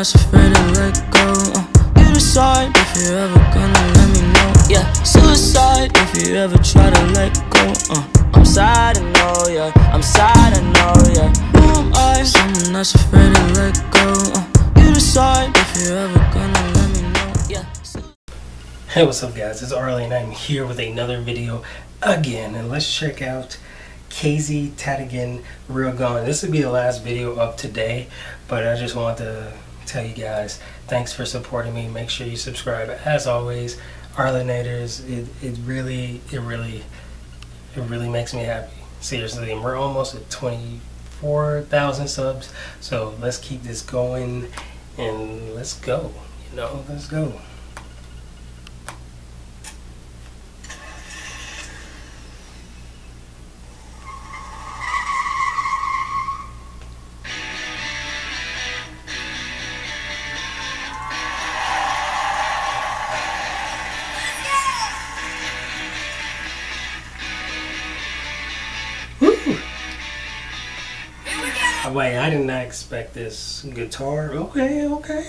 not so afraid to let go. You decide if you're ever gonna let me know. Yeah, suicide if you ever try to let go. I'm sad, I know, yeah. I'm sad, I know, yeah. Who am I? Someone not so afraid to let go. You decide if you're ever gonna let me know. Yeah. Hey, what's up, guys? It's Arlie, and I'm here with another video again. And let's check out KZ Tandingan, Real Gone. This would be the last video of today, but I just want to tell you guys, thanks for supporting me. Make sure you subscribe. As always, Arlinators, it really makes me happy. Seriously, and we're almost at 24,000 subs, so let's keep this going and let's go. You know, let's go. Wait, I did not expect this guitar. Okay, okay.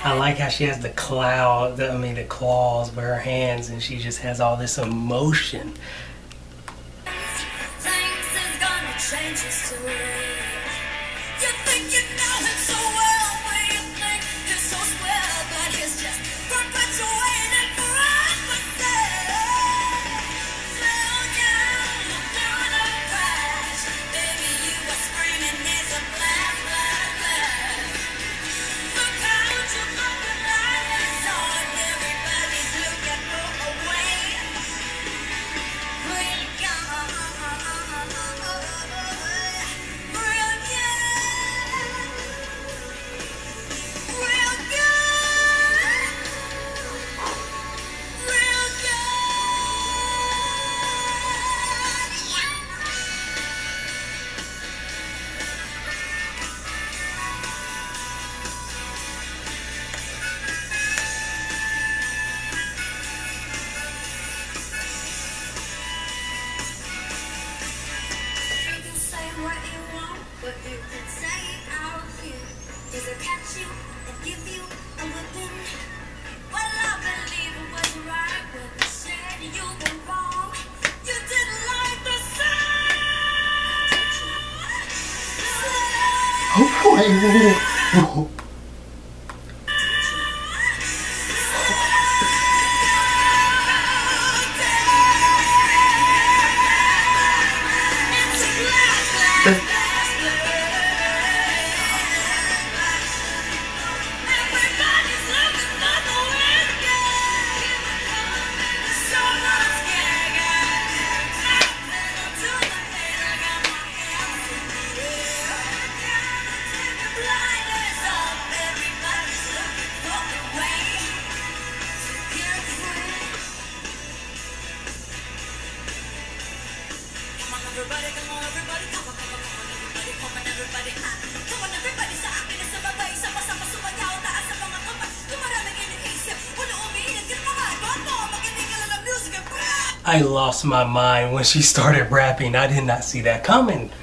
I like how she has the cloud, the claws with her hands, and she just has all this emotion. Things is gonna change us too. You think you know him so well, but you think you're so swell, but he's just perpetuated for us to stay. Slow down, look down a crash. Baby, you were screaming, it's a blast, blast, blast. Look out, you fucking liars on. Everybody's looking for a way. Real gone, real gone, real gone, real gone. You can say what you want, but you can say it out here. Does it catch you and give you a whipping? Well, I believe it was right when you said you were wrong. You didn't like the sound. Oh, boy. Everybody, come on, everybody, come on, come on, come on, everybody, come on, everybody, come on, everybody, sa akin sa babay, sama-sama sumayaw, taas sa mga kamay, dumaraming iniisip, puno umiinit, gano'n mo ba, doon mo, makinig ka lang ng music and rap. I lost my mind when she started rapping. I did not see that coming.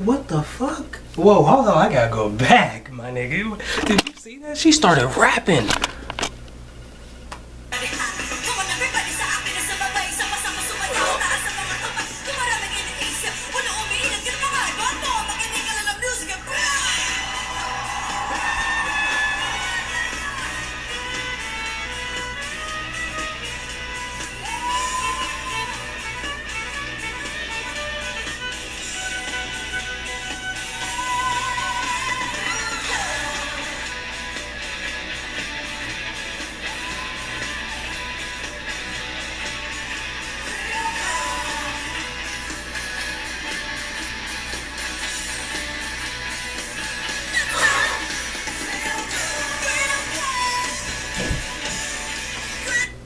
What the fuck? Whoa, hold on, I gotta go back, my nigga. Did you see that? She started rapping. Come on, everybody, sa akin sa babay, sama-sama sumayaw, taas sa mga kamay, dumaraming iniisip,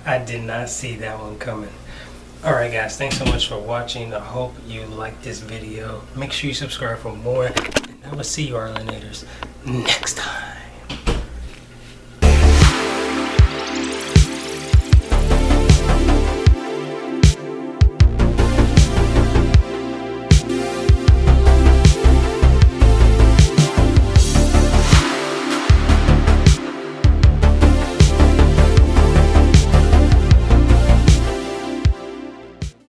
I did not see that one coming. Alright guys, thanks so much for watching. I hope you liked this video. Make sure you subscribe for more. And I will see you Arlinators next time.